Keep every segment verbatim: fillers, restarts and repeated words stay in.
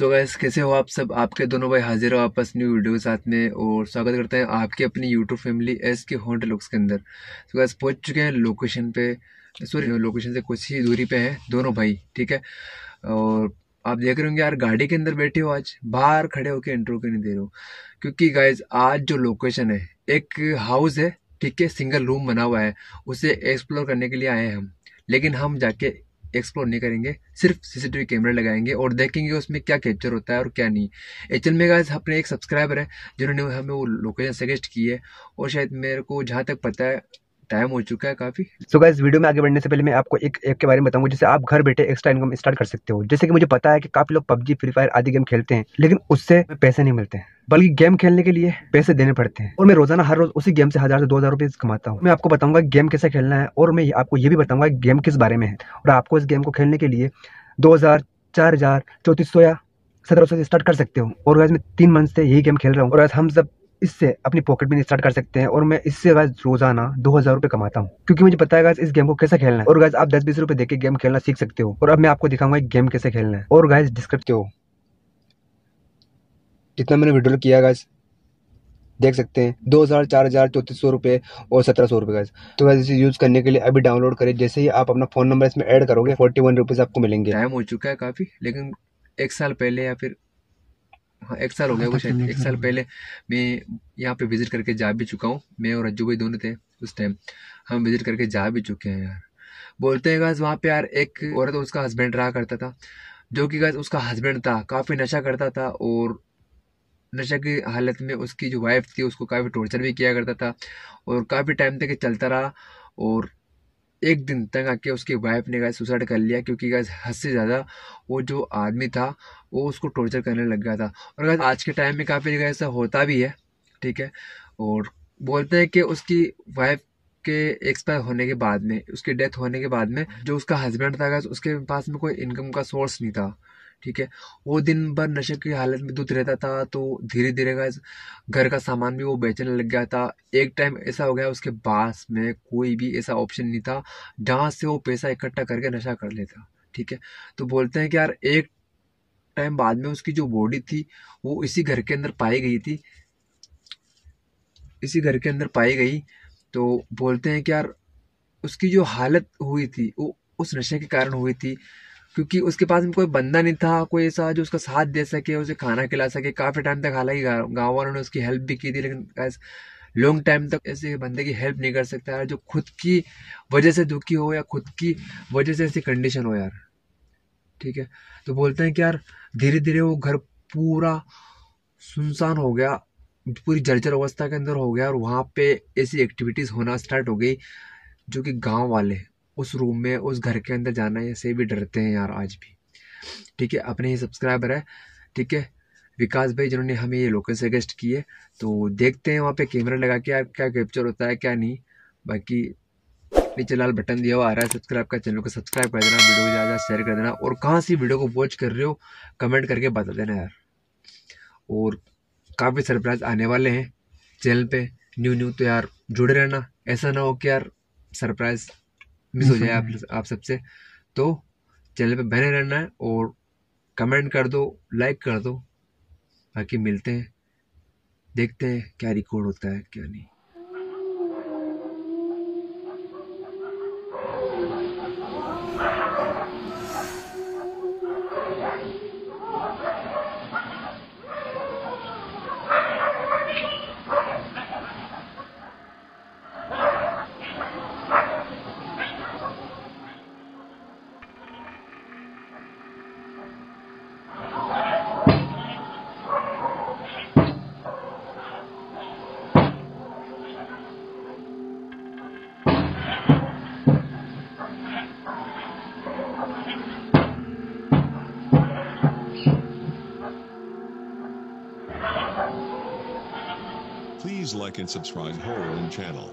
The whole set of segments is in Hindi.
सो so गाइस, कैसे हो आप सब? आपके दोनों भाई हाजिर हो आपस न्यू वीडियो साथ में और स्वागत करते हैं आपके अपनी YouTube family S K haunt looks के अंदर। सो so गाइस, पहुंच चुके हैं लोकेशन पे, सॉरी लोकेशन से कुछ ही दूरी पे है दोनों भाई, ठीक है। और आप देख रहे होंगे यार, गाड़ी के अंदर बैठे हो, आज बाहर खड़े होकर इंट्रो के नहीं दे रहे हो, क्योंकि गाइज आज जो लोकेशन है एक हाउस है, ठीक है, सिंगल रूम बना हुआ है, उसे एक्सप्लोर करने के लिए आए हैं हम। लेकिन हम जाके एक्सप्लोर नहीं करेंगे, सिर्फ सीसीटीवी कैमरा लगाएंगे और देखेंगे उसमें क्या कैप्चर होता है और क्या नहीं। एक्चुअल में गाइस, अपने एक सब्सक्राइबर है जिन्होंने हमें वो लोकेशन सजेस्ट की है और शायद मेरे को जहाँ तक पता है टाइम हो चुका है काफी। सो गाइस, वीडियो में आगे बढ़ने से पहले मैं आपको एक ऐप के बारे में बताऊंगा जिससे आप घर बैठे एक्स्ट्रा इनकम स्टार्ट कर सकते हो। जैसे कि मुझे पता है कि काफी लोग पबजी, फ्री फायर आदि गेम खेलते हैं, लेकिन उससे पैसे नहीं मिलते हैं, बल्कि गेम खेलने के लिए पैसे देने पड़ते हैं। और मैं रोजाना हर रोज उसी गेम से हजार से दो हजार रुपए कमाता हूँ। मैं आपको बताऊंगा गेम कैसे खेलना है और मैं आपको ये भी बताऊंगा गेम किस बारे में है और आपको इस गेम को खेलने के लिए दो हजार चार हजार चौंतीस सौ या सत्रह सौ से स्टार्ट कर सकते हो। और वैसे मैं तीन मंथ से यही गेम खेल रहा हूँ और हम सब इससे अपनी पॉकेट में स्टार्ट कर सकते हैं। और मैं इससे गाइस रोजाना दो हजार रुपए कमाता हूँ, क्योंकि मुझे पता है गाइस इस गेम को कैसे खेलना है। और गाइस आप दस बीस रुपए देके गेम खेलना सीख सकते हो। और अब मैं आपको दिखाऊंगा गेम कैसे खेलना है। और गाइस डिस्क्रिप्ट हो जितना मैंने विड्रॉल किया गाइस देख सकते हैं, दो हजार चार हजार चौंतीस सौ रुपए और सत्रह सौ रुपए गाइस। तो गाइस इसे यूज करने के लिए अभी डाउनलोड करें। जैसे ही आप अपना फोन नंबर इसमें ऐड करोगे फोर्टी वन रुपीज आपको मिलेंगे। टाइम हो चुका है काफी, लेकिन एक साल पहले या फिर हाँ एक साल हो गया कुछ, एक साल पहले मैं यहाँ पे विजिट करके जा भी चुका हूँ। मैं और रज्जू भाई दोनों थे उस टाइम, हम विजिट करके जा भी चुके हैं यार। बोलते हैं गाइस वहाँ पे यार एक औरत, उसका हस्बैंड रहा करता था, जो कि गाइस उसका हस्बैंड था काफ़ी नशा करता था और नशा की हालत में उसकी जो वाइफ थी उसको काफ़ी टॉर्चर भी किया करता था और काफ़ी टाइम तक चलता रहा। और एक दिन तक आके उसकी वाइफ ने गाइस सुसाइड कर लिया, क्योंकि गाइस हद से ज़्यादा वो जो आदमी था वो उसको टॉर्चर करने लग गया था। और गाइस आज के टाइम में काफ़ी जगह ऐसा होता भी है, ठीक है। और बोलते हैं कि उसकी वाइफ के एक्सपायर होने के बाद में, उसकी डेथ होने के बाद में जो उसका हस्बैंड था गाइस उसके पास में कोई इनकम का सोर्स नहीं था, ठीक है। वो दिन भर नशे की हालत में दूध रहता था, तो धीरे धीरे गाइस घर का सामान भी वो बेचने लग गया था। एक टाइम ऐसा हो गया उसके पास में कोई भी ऐसा ऑप्शन नहीं था जहाँ से वो पैसा इकट्ठा करके नशा कर लेता, ठीक है। तो बोलते हैं कि यार एक टाइम बाद में उसकी जो बॉडी थी वो इसी घर के अंदर पाई गई थी, इसी घर के अंदर पाई गई। तो बोलते हैं कि यार उसकी जो हालत हुई थी वो उस नशे के कारण हुई थी, क्योंकि उसके पास में कोई बंदा नहीं था, कोई ऐसा जो उसका साथ दे सके, उसे खाना खिला सके। काफ़ी टाइम तक हालांकि गाँव वालों ने उसकी हेल्प भी की थी, लेकिन गाइस लॉन्ग टाइम तक ऐसे बंदे की हेल्प नहीं कर सकता यार, जो खुद की वजह से दुखी हो या खुद की वजह से ऐसी कंडीशन हो यार, ठीक है। तो बोलते हैं कि यार धीरे धीरे वो घर पूरा सुनसान हो गया, पूरी जर्जर अवस्था के अंदर हो गया। और वहाँ पे ऐसी एक्टिविटीज़ होना स्टार्ट हो गई जो कि गाँव वाले उस रूम में, उस घर के अंदर जाना ऐसे भी डरते हैं यार आज भी, ठीक है। अपने ही सब्सक्राइबर है, ठीक है, विकास भाई, जिन्होंने हमें ये लोकेशन सजेस्ट किए। तो देखते हैं वहाँ पे कैमरा लगा के यार क्या कैप्चर होता है क्या नहीं। बाकी नीचे लाल बटन दिया हुआ आ रहा है सब्सक्राइब का, चैनल को सब्सक्राइब कर देना, वीडियो को ज़्यादा शेयर कर देना और कहाँ से वीडियो को वॉच कर रहे हो कमेंट करके बता देना यार। और काफ़ी सरप्राइज आने वाले हैं चैनल पर न्यू न्यू, तो यार जुड़े रहना, ऐसा ना हो कि यार सरप्राइज़ मिस हो जाए आप आप सबसे। तो चैनल पे बने रहना है और कमेंट कर दो, लाइक कर दो। बाकी मिलते हैं, देखते हैं क्या रिकॉर्ड होता है क्या नहीं। Please like and subscribe to our own channel.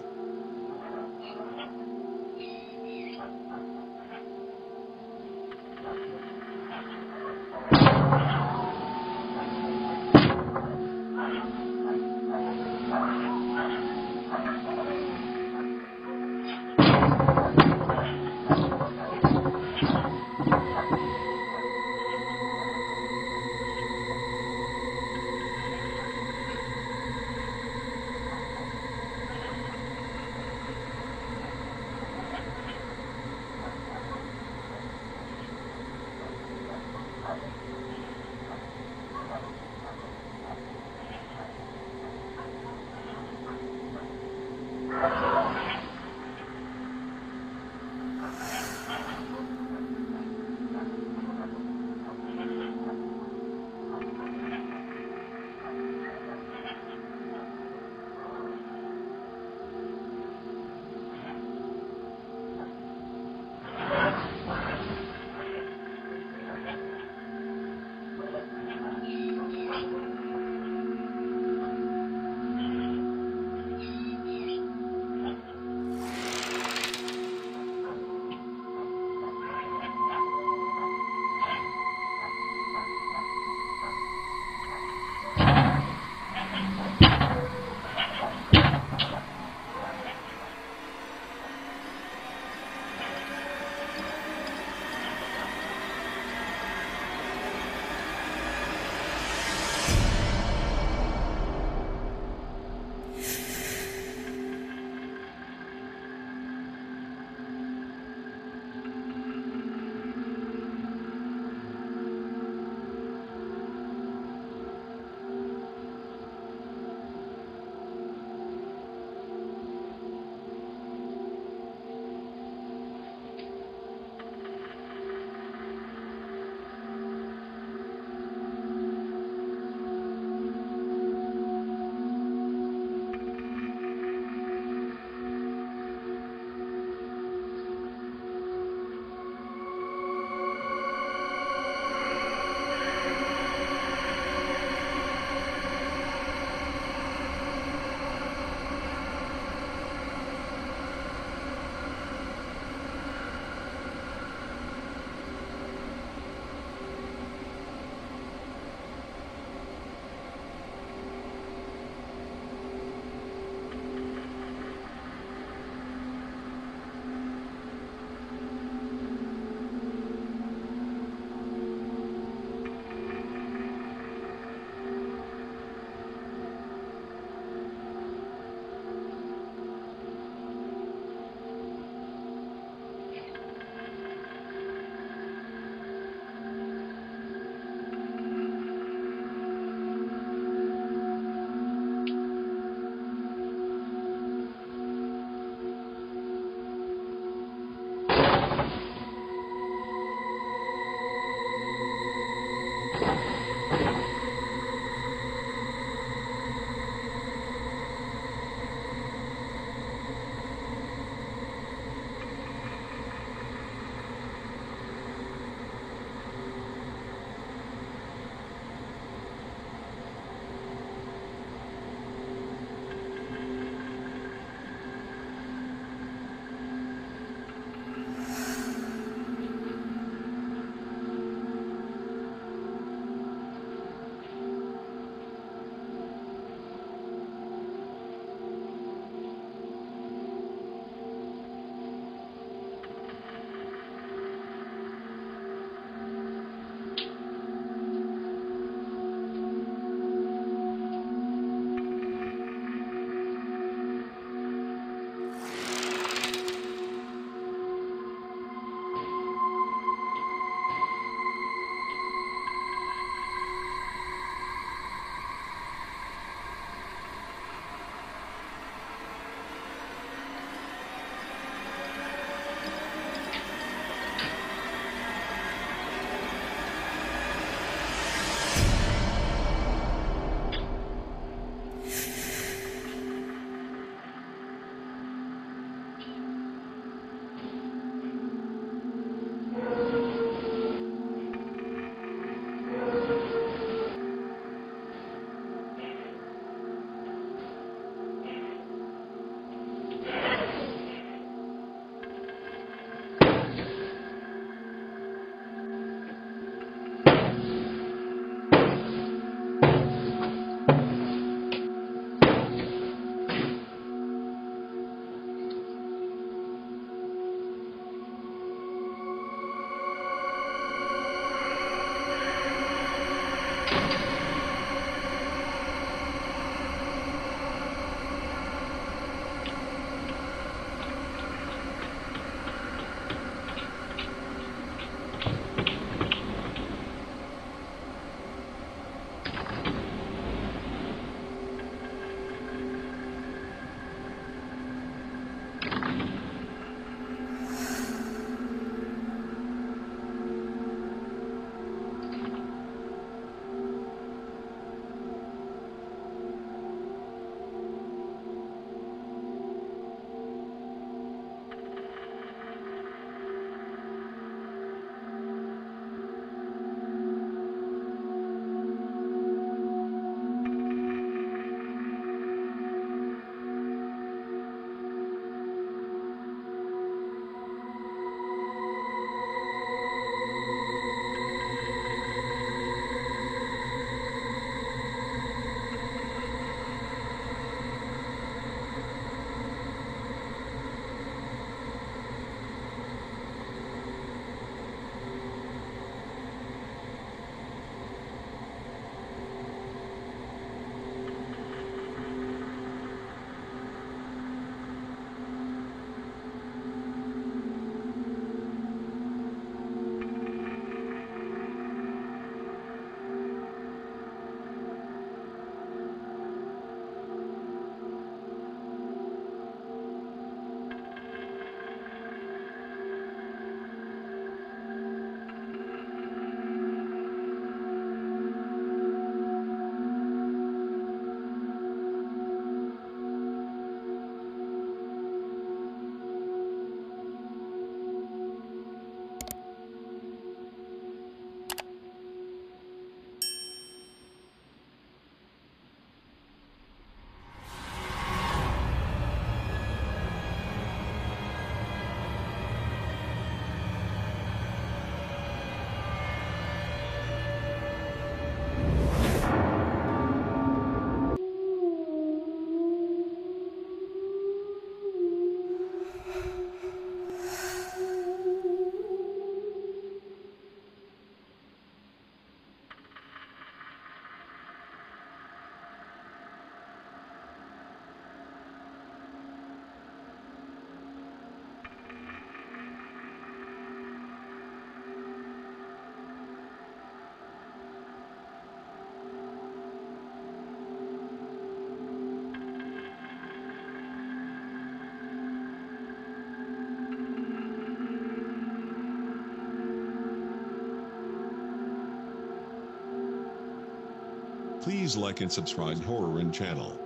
Please like and subscribe Horror and channel.